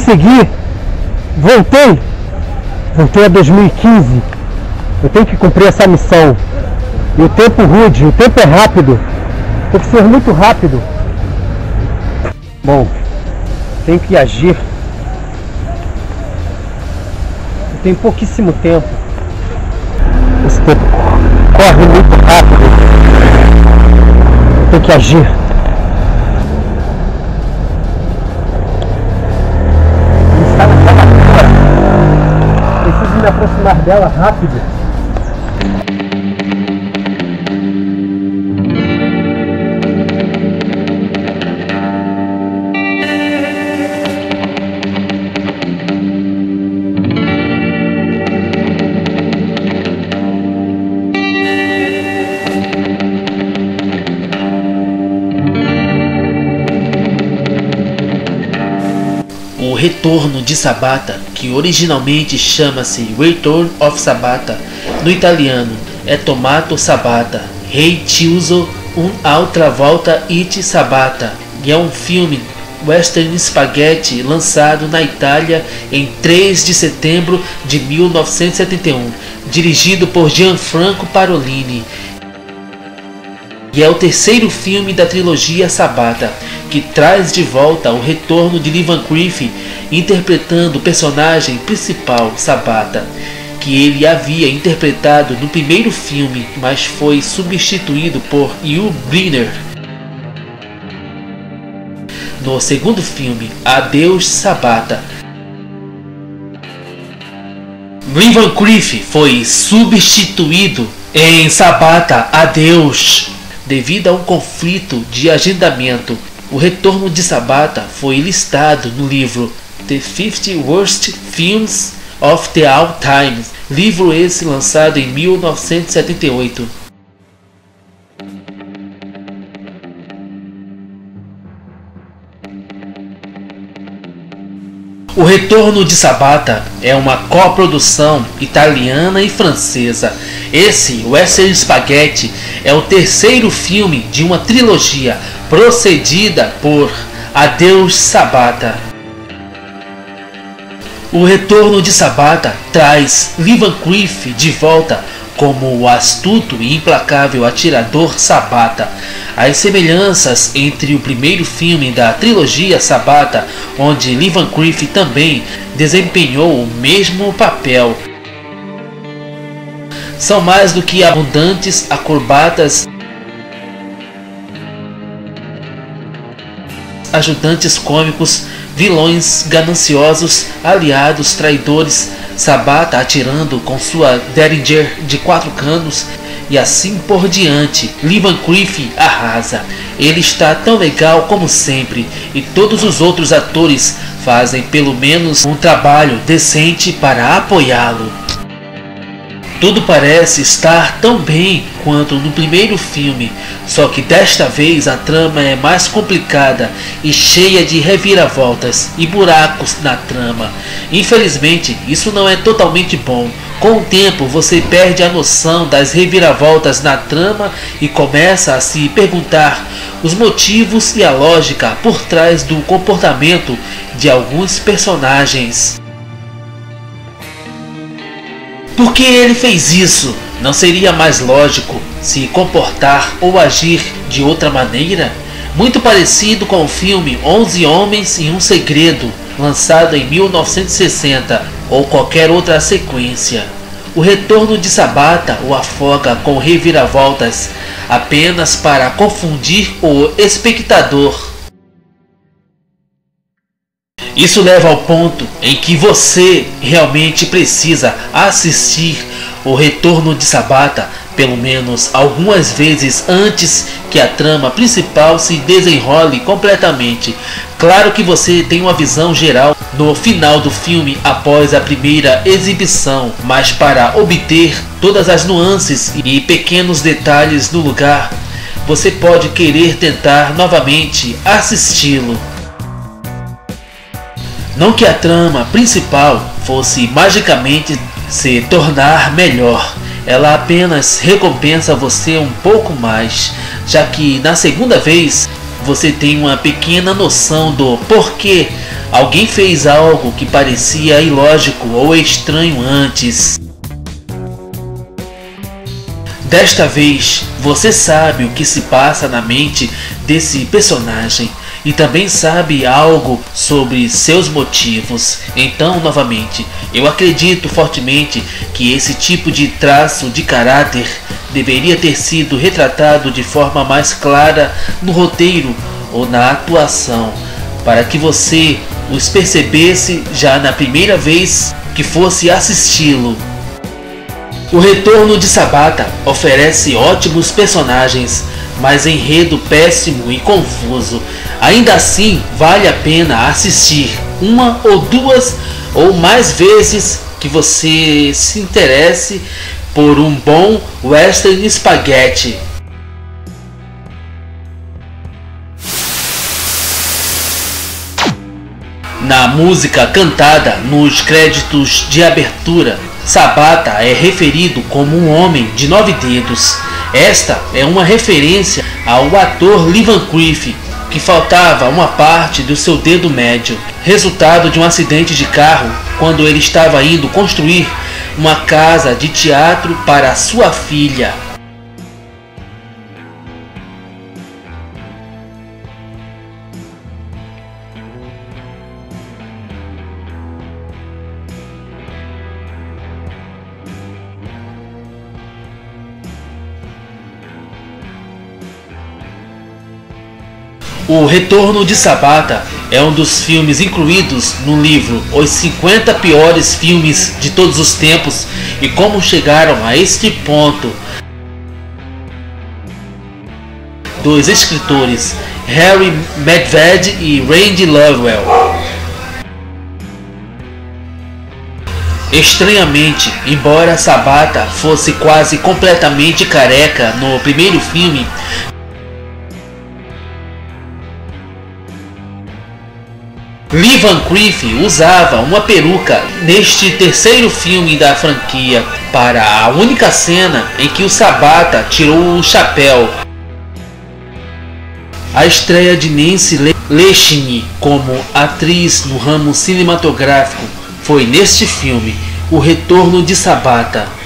consegui, voltei a 2015. Eu tenho que cumprir essa missão. E o tempo rude, o tempo é rápido. Tem que ser muito rápido. Bom, tenho que agir. Eu tenho pouquíssimo tempo. Esse tempo corre muito rápido. Eu tenho que agir. Está na Sabata. Preciso me aproximar dela rápido. O retorno de Sabata, que originalmente chama-se Return of Sabata, no italiano é Tomato Sabata, Reittiuso un'altra volta it Sabata, e é um filme western spaghetti lançado na Itália em 3 de setembro de 1971, dirigido por Gianfranco Parolini. E é o terceiro filme da trilogia Sabata, que traz de volta o retorno de Lee Van Cleef, interpretando o personagem principal, Sabata, que ele havia interpretado no primeiro filme, mas foi substituído por Yul Brynner. No segundo filme, Adeus Sabata, Lee Van Cleef foi substituído em Sabata Adeus. Devido a um conflito de agendamento, o retorno de Sabata foi listado no livro The 50 Worst Films of the All Time, livro esse lançado em 1978. O retorno de Sabata é uma coprodução italiana e francesa. Esse western spaghetti é o terceiro filme de uma trilogia precedida por Adeus Sabata. O retorno de Sabata traz Lee Van Cleef de volta como o astuto e implacável atirador Sabata. As semelhanças entre o primeiro filme da trilogia Sabata, onde Lee Van Cleef também desempenhou o mesmo papel, são mais do que abundantes, acrobatas, ajudantes cômicos, vilões gananciosos, aliados, traidores. Sabata atirando com sua Derringer de 4 canos e assim por diante. Lee Van Cleef arrasa. Ele está tão legal como sempre e todos os outros atores fazem pelo menos um trabalho decente para apoiá-lo. Tudo parece estar tão bem quanto no primeiro filme, só que desta vez a trama é mais complicada e cheia de reviravoltas e buracos na trama. Infelizmente, isso não é totalmente bom. Com o tempo, você perde a noção das reviravoltas na trama e começa a se perguntar os motivos e a lógica por trás do comportamento de alguns personagens. Por que ele fez isso? Não seria mais lógico se comportar ou agir de outra maneira? Muito parecido com o filme 11 Homens e um Segredo, lançado em 1960, ou qualquer outra sequência. O retorno de Sabata o afoga com reviravoltas, apenas para confundir o espectador. Isso leva ao ponto em que você realmente precisa assistir o retorno de Sabata pelo menos algumas vezes antes que a trama principal se desenrole completamente. Claro que você tem uma visão geral no final do filme após a primeira exibição, mas para obter todas as nuances e pequenos detalhes no lugar, você pode querer tentar novamente assisti-lo. Não que a trama principal fosse magicamente se tornar melhor, ela apenas recompensa você um pouco mais, já que na segunda vez você tem uma pequena noção do porquê alguém fez algo que parecia ilógico ou estranho antes. Desta vez, você sabe o que se passa na mente desse personagem e também sabe algo sobre seus motivos. Então, novamente, eu acredito fortemente que esse tipo de traço de caráter deveria ter sido retratado de forma mais clara no roteiro ou na atuação, para que você os percebesse já na primeira vez que fosse assisti-lo. O retorno de Sabata oferece ótimos personagens, mas enredo péssimo e confuso. Ainda assim, vale a pena assistir uma ou duas ou mais vezes que você se interesse por um bom western espaguete. Na música cantada nos créditos de abertura, Sabata é referido como um homem de 9 dedos. Esta é uma referência ao ator Lee Van Cleef, que faltava uma parte do seu dedo médio, resultado de um acidente de carro quando ele estava indo construir uma casa de teatro para sua filha. O Retorno de Sabata é um dos filmes incluídos no livro Os 50 Piores Filmes de Todos os Tempos e Como Chegaram a Este Ponto, dos escritores Harry Medved e Randy Lovewell. Estranhamente, embora Sabata fosse quase completamente careca no primeiro filme, Lee Van Cleef usava uma peruca neste terceiro filme da franquia, para a única cena em que o Sabata tirou o chapéu. A estreia de Nancy Lechini como atriz no ramo cinematográfico foi neste filme, O Retorno de Sabata.